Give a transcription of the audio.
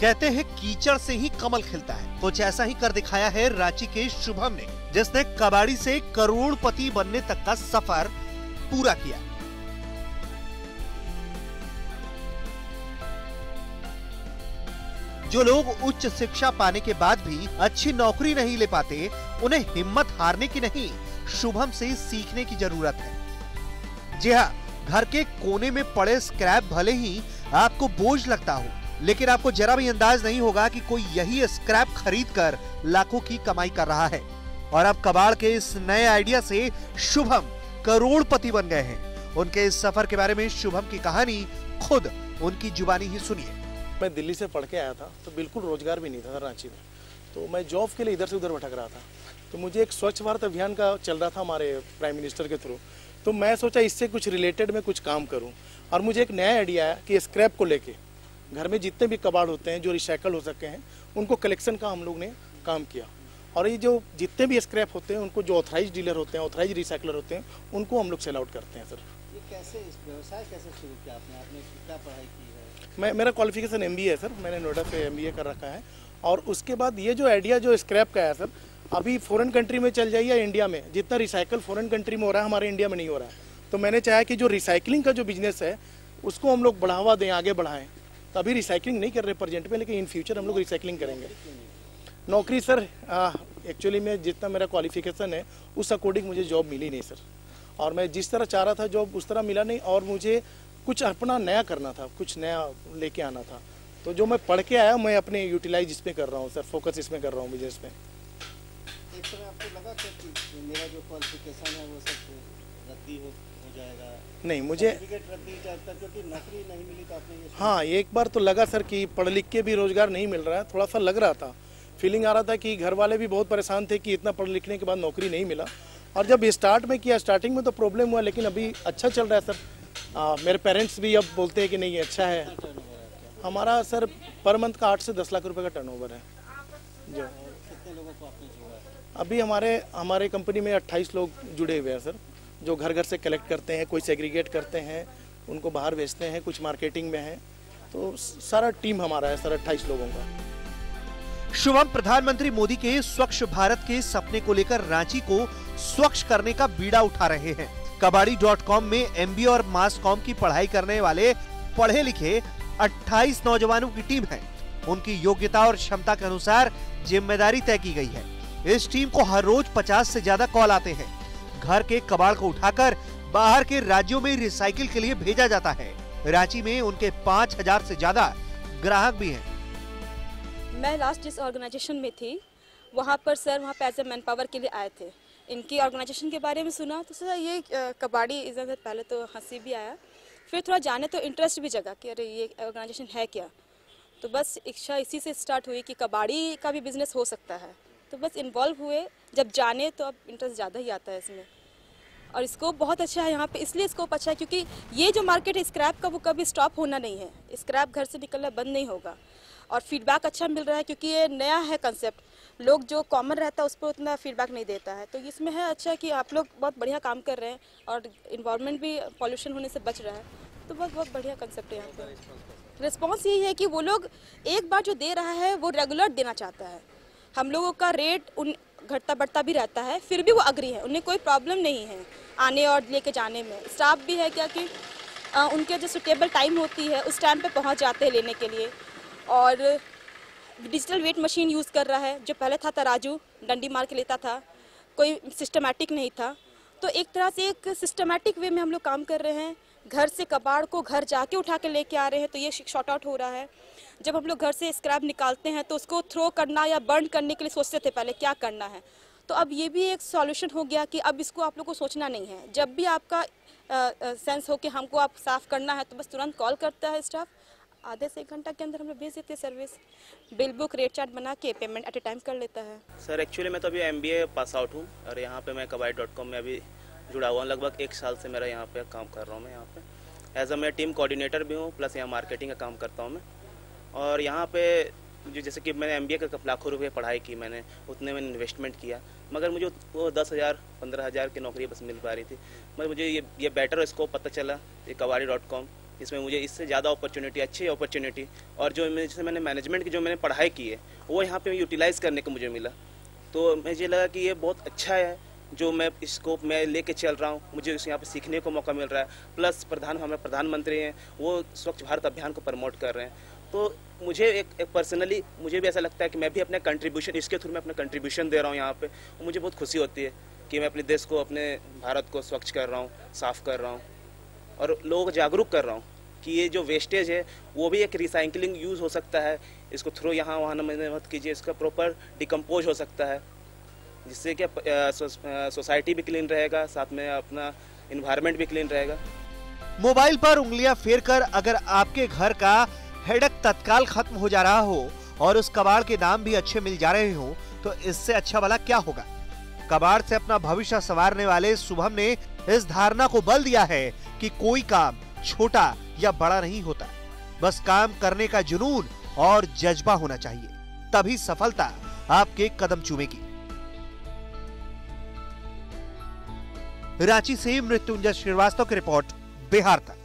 कहते हैं कीचड़ से ही कमल खिलता है। कुछ ऐसा ही कर दिखाया है रांची के शुभम ने, जिसने कबाड़ी से करोड़पति बनने तक का सफर पूरा किया। जो लोग उच्च शिक्षा पाने के बाद भी अच्छी नौकरी नहीं ले पाते, उन्हें हिम्मत हारने की नहीं, शुभम से सीखने की जरूरत है। जी हाँ, घर के कोने में पड़े स्क्रैप भले ही आपको बोझ लगता हो, लेकिन आपको जरा भी अंदाज नहीं होगा कि कोई यही स्क्रैप खरीदकर लाखों की कमाई कर रहा है। और अब कबाड़ के इस नए आइडिया से शुभम करोड़पति बन गए हैं। उनके इस सफर के बारे में शुभम की कहानी खुद उनकी जुबानी ही सुनिए। मैं दिल्ली से पढ़ के आया था, तो बिल्कुल रोजगार भी नहीं था रांची में, तो मैं जॉब के लिए इधर से उधर भटक रहा था। तो मुझे एक स्वच्छ भारत अभियान का चल रहा था हमारे प्राइम मिनिस्टर के थ्रू, तो मैं सोचा इससे कुछ रिलेटेड मैं कुछ काम करूं। और मुझे एक नया आइडिया आया कि स्क्रैप को लेके घर में जितने भी कबाड़ होते हैं जो रिसाइकल हो सके हैं, उनको कलेक्शन का हम लोग ने काम किया। और ये जो जितने भी स्क्रैप होते हैं उनको जो ऑथराइज डीलर होते हैं, ऑथराइज रिसाइकलर होते हैं, उनको हम लोग सेल आउट करते हैं। सर ये कैसे, इस व्यवसाय कैसे शुरू किया आपने कितना पढ़ाई की है? मेरा क्वालिफिकेशन MBA है सर, मैंने नोएडा से MBA कर रखा है। और उसके बाद ये जो आइडिया जो स्क्रैप का है सर, अभी फॉरेन कंट्री में चल जाइए या इंडिया में, जितना रिसाइकल फॉरेन कंट्री में हो रहा है हमारे इंडिया में नहीं हो रहा है। तो मैंने चाहा कि जो रिसाइकलिंग का जो बिजनेस है उसको हम लोग बढ़ावा दें, आगे बढ़ाएं। तो अभी रिसाइकलिंग नहीं कर रहे प्रेजेंट में, लेकिन इन फ्यूचर हम लोग रिसाइकलिंग करेंगे। नौकरी सर एक्चुअली में जितना मेरा क्वालिफिकेशन है उस अकॉर्डिंग मुझे जॉब मिली नहीं सर, और मैं जिस तरह चाह रहा था जॉब उस तरह मिला नहीं। और मुझे कुछ अपना नया करना था, कुछ नया लेके आना था, तो जो मैं पढ़ के आया मैं अपने यूटिलाइज इसमें कर रहा हूँ सर, फोकस इसमें कर रहा हूँ बिजनेस में। एक समय आपको लगा कि मेरा जो क्वालिफिकेशन है वो सब रद्दी हो जाएगा? नहीं, मुझे क्योंकि नौकरी नहीं मिली तो आपने ये, हाँ एक बार तो लगा सर कि पढ़ लिख के भी रोजगार नहीं मिल रहा है, थोड़ा सा लग रहा था, फीलिंग आ रहा था कि घर वाले भी बहुत परेशान थे कि इतना पढ़ लिखने के बाद नौकरी नहीं मिला। और जब स्टार्ट में किया, स्टार्टिंग में तो प्रॉब्लम हुआ, लेकिन अभी अच्छा चल रहा है सर। मेरे पेरेंट्स भी अब बोलते हैं कि नहीं अच्छा है हमारा सर, पर मंथ का 8 से 10 लाख रुपए का टर्नओवर है। जो कितने लोगों को आपने जोड़ा है? अभी हमारे कंपनी में 28 लोग जुड़े हुए हैं सर, जो घर घर से कलेक्ट करते हैं, कोई सेग्रीगेट करते हैं, उनको बाहर भेजते हैं, कुछ मार्केटिंग में है, तो सारा टीम हमारा है सर 28 लोगों का। शुभम प्रधानमंत्री मोदी के स्वच्छ भारत के सपने को लेकर रांची को स्वच्छ करने का बीड़ा उठा रहे हैं। कबाड़ी.com में MBA और मास कॉम की पढ़ाई करने वाले पढ़े लिखे 28 नौजवानों की टीम है। उनकी योग्यता और क्षमता के अनुसार जिम्मेदारी तय की गई है। इस टीम को हर रोज 50 से ज्यादा कॉल आते हैं। घर के कबाड़ को उठाकर बाहर के राज्यों में रिसाइकिल के लिए भेजा जाता है। रांची में उनके 5000 से ज्यादा ग्राहक भी हैं। मैं लास्ट जिस ऑर्गेनाइजेशन में थी वहाँ पर सर, वहाँ पे एज ए मैन पावर के लिए आए थे। इनकी ऑर्गेनाइजेशन के बारे में सुना तो सर ये कबाड़ी इधर, पहले तो हंसी भी आया, फिर थोड़ा जाने तो इंटरेस्ट भी जगा कि अरे ये ऑर्गेनाइजेशन है क्या। तो बस इच्छा इसी से स्टार्ट हुई कि कबाड़ी का भी बिजनेस हो सकता है, तो बस इन्वॉल्व हुए। जब जाने तो अब इंटरेस्ट ज़्यादा ही आता है इसमें, और स्कोप बहुत अच्छा है यहाँ पे। इसलिए स्कोप अच्छा है क्योंकि ये जो मार्केट है स्क्रैप का, वो कभी स्टॉप होना नहीं है। स्क्रैप घर से निकलना बंद नहीं होगा, और फीडबैक अच्छा मिल रहा है क्योंकि ये नया है कंसेप्ट। लोग जो कॉमन रहता है उस पर उतना फीडबैक नहीं देता है, तो इसमें है अच्छा कि आप लोग बहुत बढ़िया काम कर रहे हैं, और इन्वायरमेंट भी पॉल्यूशन होने से बच रहा है, तो बहुत बहुत बढ़िया कंसेप्ट है यहाँ पर। रिस्पॉन्स यही है कि वो लोग एक बार जो दे रहा है वो रेगुलर देना चाहता है। हम लोगों का रेट उन घटता बढ़ता भी रहता है, फिर भी वो अग्री है, उन्हें कोई प्रॉब्लम नहीं है आने और लेके जाने में। स्टाफ भी है क्या कि उनके जो सुटेबल टाइम होती है उस टाइम पे पहुंच जाते हैं लेने के लिए। और डिजिटल वेट मशीन यूज़ कर रहा है, जो पहले था तराजू डंडी मार के लेता था, कोई सिस्टमेटिक नहीं था। तो एक तरह से एक सिस्टमेटिक वे में हम लोग काम कर रहे हैं। घर से कबाड़ को घर जाके उठा के लेके आ रहे हैं, तो ये शॉर्ट आउट हो रहा है। जब हम लोग घर से स्क्रैप निकालते हैं तो उसको थ्रो करना या बर्न करने के लिए सोचते थे पहले क्या करना है, तो अब ये भी एक सॉल्यूशन हो गया कि अब इसको आप लोग को सोचना नहीं है। जब भी आपका सेंस हो कि हमको आप साफ़ करना है तो बस तुरंत कॉल करता है स्टाफ, आधे से 1 घंटा के अंदर हमें भेज देते service. Bill book rate chart बना के पेमेंट एट ए टाइम कर लेता है सर। एक्चुअली मैं तो अभी MBA पास आउट हूँ, और यहाँ पे मैं कबाड़ी.com में अभी जुड़ा हुआ हूँ। लगभग 1 साल से मेरा यहाँ पे काम कर रहा हूँ। मैं यहाँ पे एज अ मैं टीम कोऑर्डिनेटर भी हूँ, प्लस यहाँ मार्केटिंग का काम करता हूँ मैं। और यहाँ पे जैसे कि मैंने MBA का लाखों रुपये पढ़ाई की, मैंने उतने में इन्वेस्टमेंट किया, मगर मुझे वो 10,000-15,000 की नौकरी बस मिल पा रही थी। मगर मुझे ये बेटर स्कोप पता चला ये कबाड़ी.com, इसमें मुझे इससे ज़्यादा अपॉर्चुनिटी, अच्छी अपॉर्चुनिटी और जो जैसे मैंने मैनेजमेंट की जो मैंने पढ़ाई की है वो यहाँ पे यूटिलाइज़ करने को मुझे मिला। तो मुझे लगा कि ये बहुत अच्छा है जो मैं स्कोप में लेके चल रहा हूँ, मुझे यहाँ पे सीखने को मौका मिल रहा है। प्लस हमारे प्रधानमंत्री हैं वो स्वच्छ भारत अभियान को प्रमोट कर रहे हैं, तो मुझे एक पर्सनली मुझे भी ऐसा लगता है कि मैं भी अपना कंट्रीब्यूशन इसके थ्रू मैं अपना कंट्रीब्यूशन दे रहा हूँ यहाँ पे। और मुझे बहुत खुशी होती है कि मैं अपने देश को, अपने भारत को स्वच्छ कर रहा हूँ, साफ़ कर रहा हूँ और लोगों को जागरूक कर रहा हूँ कि ये जो वेस्टेज है वो भी एक रिसाइकलिंग यूज़ हो सकता है, इसको थ्रो यहाँ वहाँ मत कीजिए, इसका प्रॉपर डिकम्पोज हो सकता है, जिससे कि सोसाइटी भी क्लीन रहेगा, साथ में अपना इन्वायरमेंट भी क्लीन रहेगा। मोबाइल पर उंगलियाँ फेर कर अगर आपके घर का हेडक तत्काल खत्म हो जा रहा हो और उस कबाड़ के दाम भी अच्छे मिल जा रहे हो तो इससे अच्छा भला क्या होगा। कबाड़ से अपना भविष्य संवारने वाले शुभम ने इस धारणा को बल दिया है कि कोई काम छोटा या बड़ा नहीं होता, बस काम करने का जुनून और जज्बा होना चाहिए, तभी सफलता आपके कदम चूमेगी। रांची से मृत्युंजय श्रीवास्तव की रिपोर्ट, बिहार तक।